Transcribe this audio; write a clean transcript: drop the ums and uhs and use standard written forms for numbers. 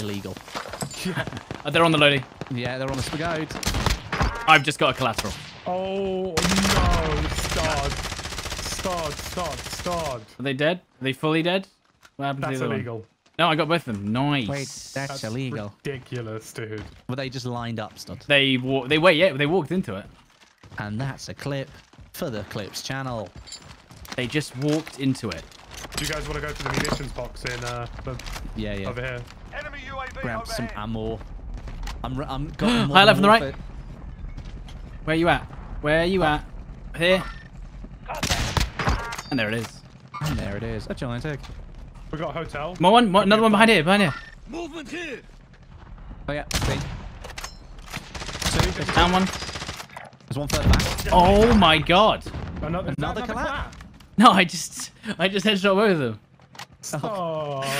illegal. Yeah. They're on the loadie. Yeah, they're on the spaghetti. I've just got a collateral. Oh, no. Stod. Are they dead? Are they fully dead? What happened to the other illegal one? No, I got both of them. Nice. Wait, that's illegal. Ridiculous, dude. Were they just lined up, Stod? They walked into it. And that's a clip for the Clips channel. They just walked into it. Do you guys want to go to the munitions box in yeah, over here? Enemy UAV grab overhead. Some ammo. I'm got high left from the right. Where you at? Where you at? Here. And there it is. And there it is. A giant egg. We got a hotel. More one. More, another one behind here. Behind here. Movement here. Oh yeah. Three. Two. There's down one. There's one further back. Oh my god. Another collapse. No, I just headshot both of them. Oh.